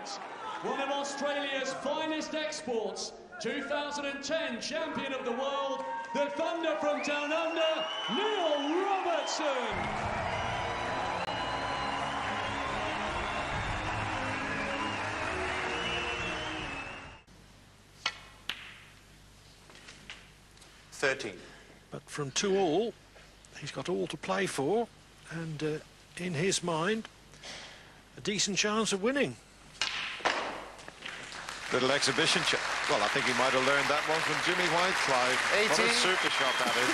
Islands. One of Australia's finest exports, 2010 champion of the world, the Thunder from Down Under, Neil Robertson. But from 2-all, he's got all to play for, and in his mind, a decent chance of winning. Little exhibition shot. Well, I think he might have learned that one from Jimmy White, Clive. 18. What a super shot that is.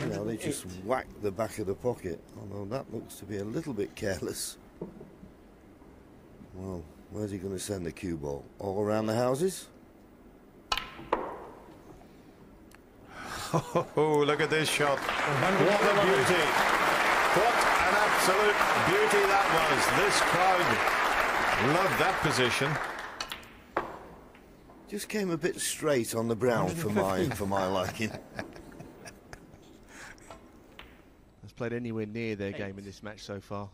You know, they just whacked the back of the pocket, although that looks to be a little bit careless. Well, where's he going to send the cue ball? All around the houses? Oh, look at this shot. What a beauty. What an absolute beauty that was. This crowd loved that position. Just came a bit straight on the brown for my liking. Has played anywhere near their game in this match so far.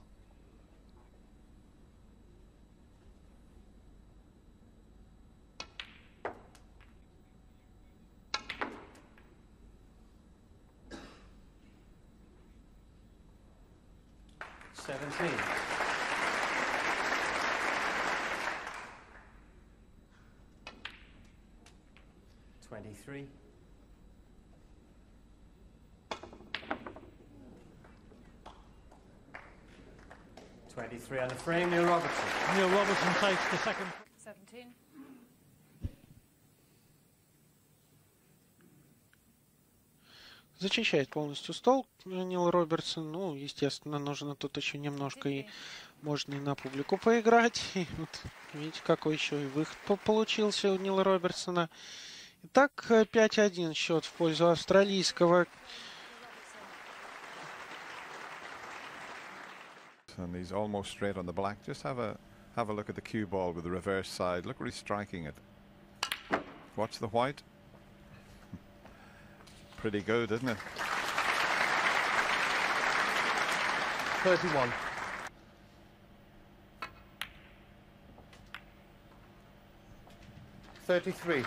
Three on the frame, Neil Robertson. Neil Robertson takes the second. 17. Зачищает полностью стол Нил Робертсон. Ну, естественно, нужно тут еще немножко и можно и на публику поиграть. И вот, видите, какой еще и выход получился у Нила Робертсона. Итак, 5-1 счет в пользу австралийского. And he's almost straight on the black. Just have a look at the cue ball with the reverse side. Look where he's striking it. Watch the white. Pretty good, isn't it? 31. Thirty-three.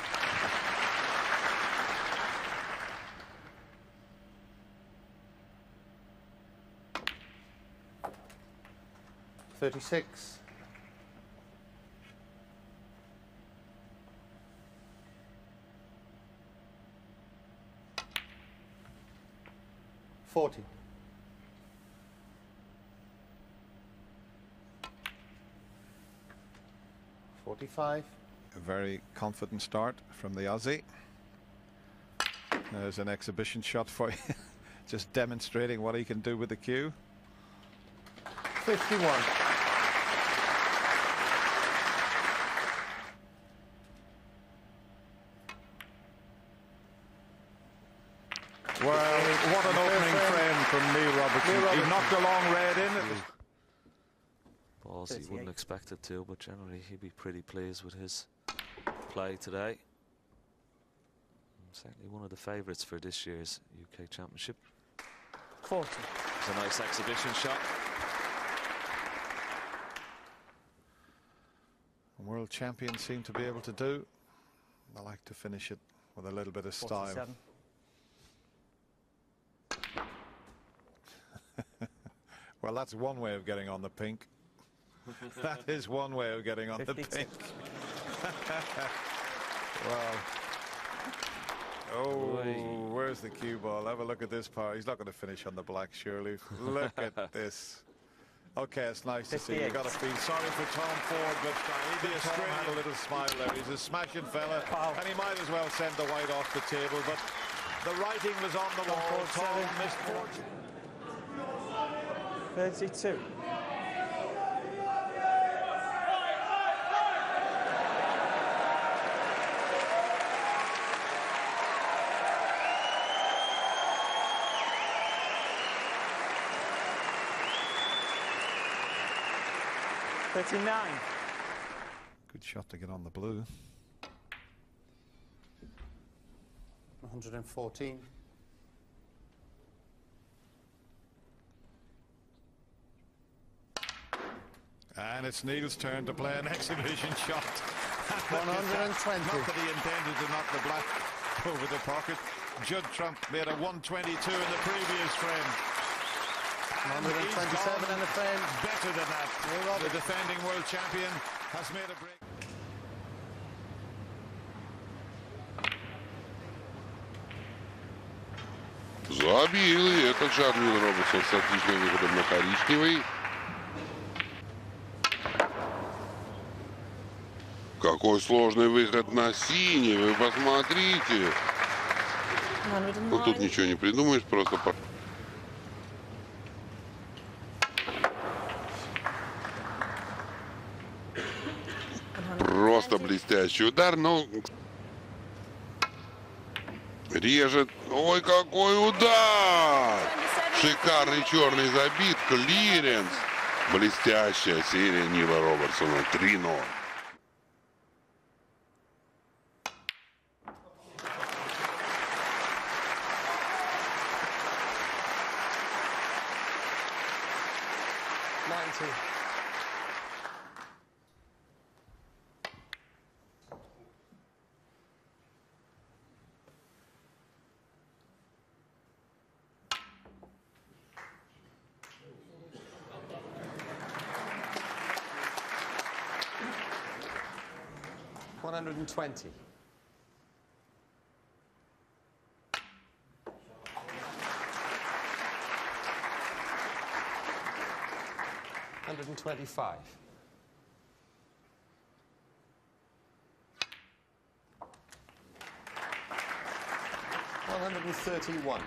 36. 40. 45. A very confident start from the Aussie. There's an exhibition shot for you, just demonstrating what he can do with the cue. 51. 38. He wouldn't expect it to, but generally he'd be pretty pleased with his play today. Certainly one of the favourites for this year's UK Championship. 40. It's a nice exhibition shot. The world champions seem to be able to do. I like to finish it with a little bit of style. 47. Well, that's one way of getting on the pink. That is one way of getting on 52. The pink. Wow. Oh, where's the cue ball? Have a look at this power. He's not going to finish on the black, surely. Look at this. Okay, it's nice 58. To see. You've got to feel sorry for Tom Ford, but Tom had a little smile there. He's a smashing fella, wow. And he might as well send the white off the table, but the writing was on the wall. Tom missed fortune. 32. 39. Good shot to get on the blue. 114. And it's Neil's turn to play an exhibition shot. 120. Not that he intended to knock the black over the pocket. Judd Trump made a 122 in the previous frame. 127 in the frame. Better than that. The defending world champion has made a break. Забил, и это Джад Нил Робертсон с отличным выходом на коричневый. Какой сложный выход на синий, вы посмотрите. Ну тут ничего не придумаешь, просто... Просто блестящий удар, но... Режет. Ой, какой удар! Шикарный черный забит. Клиренс. Блестящая серия Нила Робертсона. 3-0. $120. $125. $131.